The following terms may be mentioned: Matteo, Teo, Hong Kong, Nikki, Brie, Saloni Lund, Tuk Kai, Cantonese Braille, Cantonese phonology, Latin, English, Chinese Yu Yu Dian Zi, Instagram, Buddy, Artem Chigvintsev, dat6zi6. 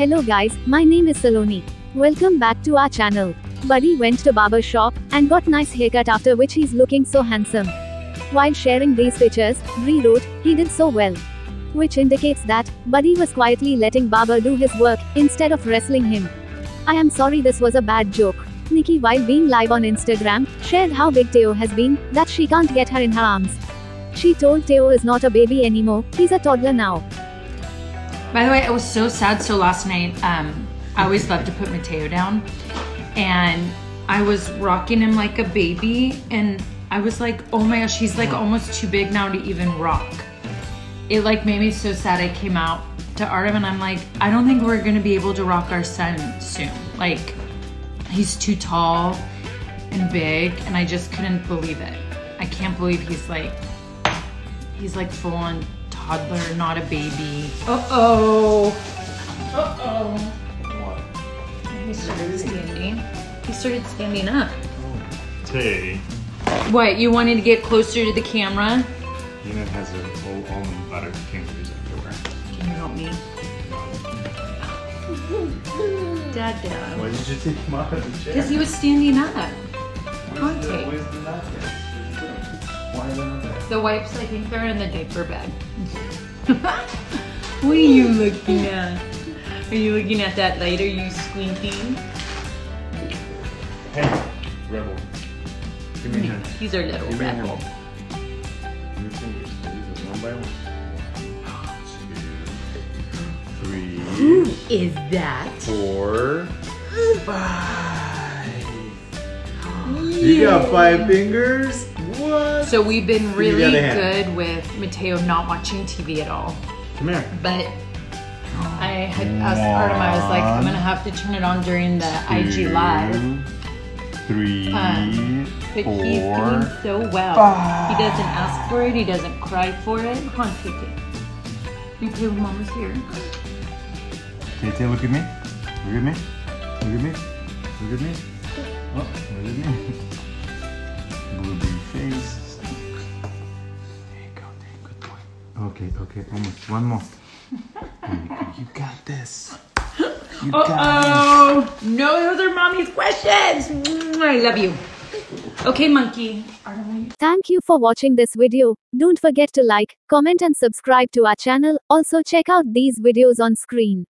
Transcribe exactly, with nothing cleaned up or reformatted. Hello guys, my name is Saloni. Welcome back to our channel. Buddy went to barber shop and got nice haircut, after which he's looking so handsome. While sharing these pictures, Brie wrote, "He did so well," which indicates that Buddy was quietly letting barber do his work instead of wrestling him. I am sorry, this was a bad joke. Nikki, while being live on Instagram, shared how big Teo has been, that she can't get her in her arms. She told Teo is not a baby anymore, he's a toddler now. By the way, I was so sad, so last night, um, I always love to put Matteo down, and I was rocking him like a baby, and I was like, oh my gosh, he's like almost too big now to even rock. It like made me so sad. I came out to Artem and I'm like, I don't think we're gonna be able to rock our son soon. Like, he's too tall and big, and I just couldn't believe it. I can't believe he's like, he's like full on toddler, not a baby. Uh-oh. Uh-oh. What? He started standing. He started standing up. Tay. What, you wanted to get closer to the camera? You know, it has a whole almond butter kangaroos everywhere. Can you help me? Dad, Dad. Why did you take him out of the chair? Because he was standing up. Where's the, where's the napkins? Why are they not there? The wipes, I think they're in the diaper bag. What are you looking at? Are you looking at that light? Are you squinting? Hey, rebel. Give me a hand. He's our little rebel. Three. Who is that? Four. Five. You, you got five fingers? What? So we've been really good with Matteo not watching T V at all. Come here. But I had asked Artem, I was like, I'm gonna have to turn it on during the Two. I G Live. Three, um, but four, he's doing so well. Five. He doesn't ask for it. He doesn't cry for it. Come on, take it. Okay, well, Mama's here. Tay, Tay, look at me. Look at me. Look at me. Look at me. Oh, look at me. Blueberry face. There you go. There, good boy. Okay, okay, almost. One more. You got this. You uh oh! Guys. No, those are mommy's questions! I love you. Okay, monkey. Thank you for watching this video. Don't forget to like, comment and subscribe to our channel. Also check out these videos on screen.